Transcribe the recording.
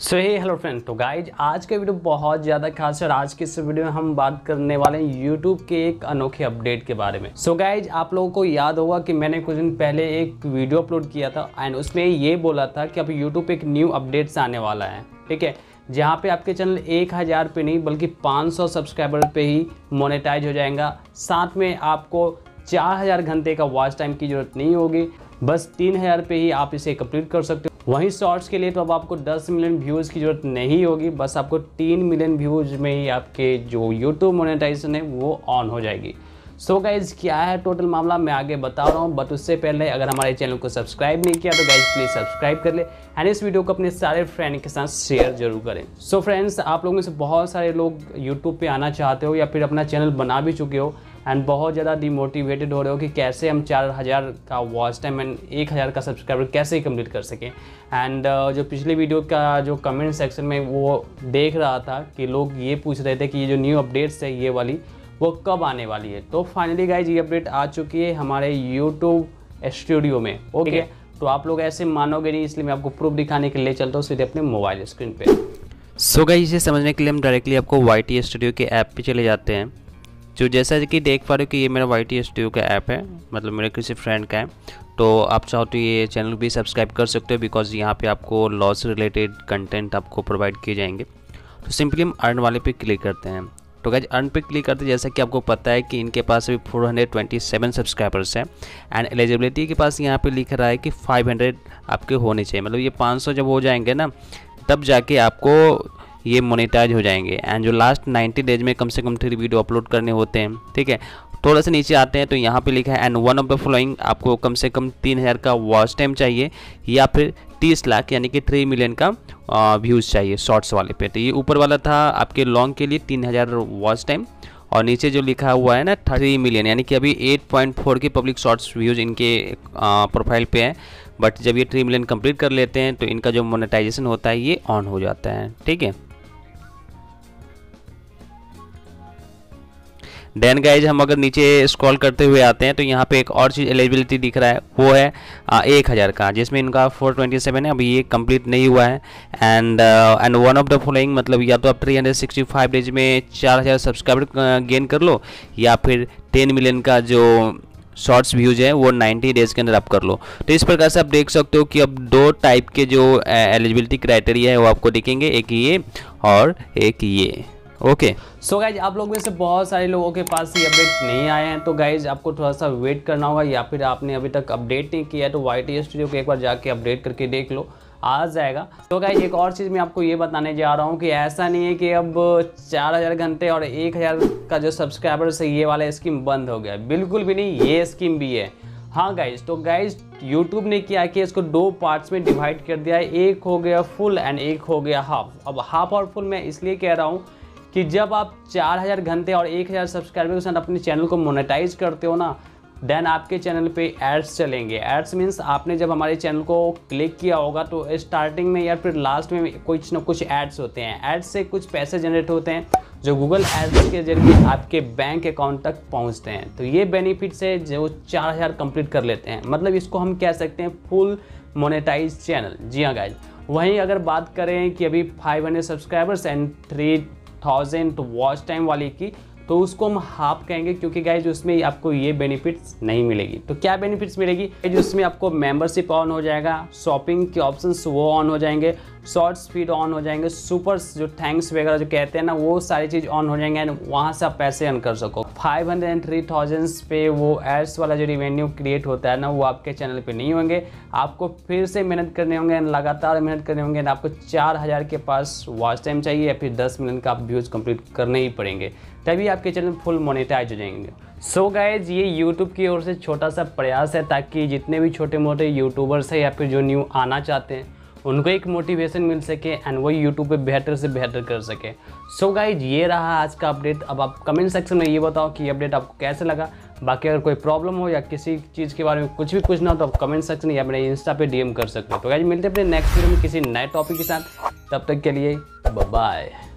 सो hello friend, तो guys आज का वीडियो बहुत ज़्यादा खास है और आज के इस वीडियो में हम बात करने वाले हैं यूट्यूब के एक अनोखे अपडेट के बारे में। सो गाइज आप लोगों को याद होगा कि मैंने कुछ दिन पहले एक वीडियो अपलोड किया था एंड उसमें ये बोला था कि अब यूट्यूब पे एक न्यू अपडेट्स आने वाला है, ठीक है, जहाँ पे आपके चैनल 1000 पे नहीं बल्कि 500 सब्सक्राइबर पे ही मोनेटाइज हो जाएगा। साथ में आपको 4000 घंटे का वॉच टाइम की जरूरत नहीं होगी, बस 3000 पे ही आप इसे कंप्लीट कर सकते हो। वहीं शॉर्ट्स के लिए तो अब आपको 10 मिलियन व्यूज़ की जरूरत नहीं होगी, बस आपको 3 मिलियन व्यूज़ में ही आपके जो यूट्यूब मोनेटाइजेशन है वो ऑन हो जाएगी। सो गाइज़ क्या है टोटल मामला मैं आगे बता रहा हूँ, बट उससे पहले अगर हमारे चैनल को सब्सक्राइब नहीं किया तो गाइज़ प्लीज़ सब्सक्राइब कर ले एंड इस वीडियो को अपने सारे फ्रेंड के साथ शेयर जरूर करें। सो फ्रेंड्स आप लोगों में से बहुत सारे लोग यूट्यूब पे आना चाहते हो या फिर अपना चैनल बना भी चुके हो एंड बहुत ज़्यादा डिमोटिवेटेड हो रहे हो कि कैसे हम 4000 का वॉच टाइम एंड 1000 का सब्सक्राइबर कैसे कंप्लीट कर सकें। एंड जो पिछले वीडियो का जो कमेंट सेक्शन में वो देख रहा था कि लोग ये पूछ रहे थे कि ये जो न्यू अपडेट्स है ये वाली वो कब आने वाली है, तो फाइनली गाइज ये अपडेट आ चुकी है हमारे YouTube स्टूडियो में। ओके, तो आप लोग ऐसे मानोगे नहीं, इसलिए मैं आपको प्रूफ दिखाने के लिए चलता हूँ सीधे अपने मोबाइल स्क्रीन पे। सो गाइज इसे समझने के लिए हम डायरेक्टली आपको YT स्टूडियो के ऐप पे चले जाते हैं। जो जैसा कि देख पा रहे हो कि ये मेरा YT स्टूडियो का ऐप है, मतलब मेरे किसी फ्रेंड का है, तो आप चाहो तो ये चैनल भी सब्सक्राइब कर सकते हो बिकॉज यहाँ पर आपको लॉ से रिलेटेड कंटेंट आपको प्रोवाइड किए जाएंगे। तो सिंपली हम अर्न वाले पे क्लिक करते हैं। तो गाइज अर्न पे क्लिक करते जैसा कि आपको पता है कि इनके पास अभी 427 सब्सक्राइबर्स हैं एंड एलिजिबिलिटी के पास यहाँ पे लिख रहा है कि 500 आपके होने चाहिए, मतलब ये 500 जब हो जाएंगे ना तब जाके आपको ये मोनेटाइज हो जाएंगे। एंड जो लास्ट 90 डेज में कम से कम 3 वीडियो अपलोड करने होते हैं, ठीक है। थोड़ा सा नीचे आते हैं तो यहाँ पे लिखा है and one of the following, आपको कम से कम 3000 का वॉच टाइम चाहिए या फिर 30 लाख यानी कि 3 मिलियन का व्यूज़ चाहिए शॉर्ट्स वाले पे। तो ये ऊपर वाला था आपके लॉन्ग के लिए 3000 वॉच टाइम और नीचे जो लिखा हुआ है ना 3 मिलियन यानी कि अभी 8.4 के पब्लिक शॉर्ट्स व्यूज़ इनके प्रोफाइल पे है, बट जब ये 3 मिलियन कम्प्लीट कर लेते हैं तो इनका जो मोनेटाइजेशन होता है ये ऑन हो जाता है, ठीक है। देन गाइज हम अगर नीचे स्क्रॉल करते हुए आते हैं तो यहाँ पे एक और चीज़ एलिजिबिलिटी दिख रहा है, वो है 1000 का, जिसमें इनका 427 है, अभी ये कंप्लीट नहीं हुआ है। And one of the following, मतलब या तो आप 365 डेज में 4000 सब्सक्राइबर गेन कर लो या फिर 10 मिलियन का जो शॉर्ट्स व्यूज़ है वो 90 डेज़ के अंदर आप कर लो। तो इस प्रकार से आप देख सकते हो कि अब 2 टाइप के जो एलिजिबिलिटी क्राइटेरिया है वो आपको दिखेंगे, एक ये और एक ये। ओके सो गाइज आप लोग में से बहुत सारे लोगों के पास ये अपडेट नहीं आए हैं, तो गाइज आपको थोड़ा सा वेट करना होगा या फिर आपने अभी तक अपडेट नहीं किया है तो YT स्टूडियो को एक बार जाके अपडेट करके देख लो, आ जाएगा। तो गाइज एक और चीज़ मैं आपको ये बताने जा रहा हूँ कि ऐसा नहीं है कि अब 4000 घंटे और 1000 का जो सब्सक्राइबर्स है ये वाला स्कीम बंद हो गया, बिल्कुल भी नहीं, ये स्कीम भी है। हाँ गाइज, तो गाइज YouTube ने क्या किया इसको 2 पार्ट्स में डिवाइड कर दिया है, एक हो गया फुल एंड एक हो गया हाफ। अब हाफ और फुल मैं इसलिए कह रहा हूँ कि जब आप 4000 घंटे और 1000 सब्सक्राइबर के साथ अपने चैनल को मोनेटाइज करते हो ना, देन आपके चैनल पे एड्स चलेंगे। एड्स मीन्स आपने जब हमारे चैनल को क्लिक किया होगा तो स्टार्टिंग में या फिर लास्ट में कुछ ना कुछ एड्स होते हैं, एड्स से कुछ पैसे जनरेट होते हैं जो गूगल एड्स के जरिए आपके बैंक अकाउंट तक पहुंचते हैं। तो ये बेनिफिट्स है जो 4000 कंप्लीट कर लेते हैं, मतलब इसको हम कह सकते हैं फुल मोनेटाइज चैनल। जी हाँ गाइज, वहीं अगर बात करें कि अभी 500 सब्सक्राइबर्स एंड 3000 वॉच टाइम वाली की, तो उसको हम हाफ कहेंगे क्योंकि गाइज उसमें आपको ये बेनिफिट्स नहीं मिलेगी। तो क्या बेनिफिट्स मिलेगी, उसमें आपको मेंबरशिप ऑन हो जाएगा, शॉपिंग के ऑप्शंस वो ऑन हो जाएंगे, शॉर्ट्स फीड ऑन हो जाएंगे, सुपर्स जो थैंक्स वगैरह जो कहते हैं ना वो सारी चीज़ ऑन हो जाएंगे एंड वहाँ से आप पैसे अर्न कर सको। 500 3000 पे वो एड्स वाला जो रेवेन्यू क्रिएट होता है ना वो आपके चैनल पे नहीं होंगे, आपको फिर से मेहनत करने होंगे एंड लगातार मेहनत करने होंगे एंड आपको 4000 के पास वॉच टाइम चाहिए या फिर 10 मिलियन का आप व्यूज़ कंप्लीट करने ही पड़ेंगे, तभी आपके चैनल फुल मोनेटाइज हो जाएंगे। सो गाइज ये YouTube की ओर से छोटा सा प्रयास है ताकि जितने भी छोटे मोटे यूट्यूबर्स हैं या फिर जो न्यू आना चाहते हैं उनको एक मोटिवेशन मिल सके एंड वो YouTube पे बेहतर से बेहतर कर सके। सो गाइज ये रहा आज का अपडेट। अब आप कमेंट सेक्शन में ये बताओ कि ये अपडेट आपको कैसे लगा। बाकी अगर कोई प्रॉब्लम हो या किसी चीज़ के बारे में कुछ भी पूछना हो तो आप कमेंट सेक्शन या मेरे इंस्टा पे DM कर सकते हो। तो गाइज मिलते हैं अपने नेक्स्ट वीडियो में किसी नए टॉपिक के साथ, तब तक के लिए बाय।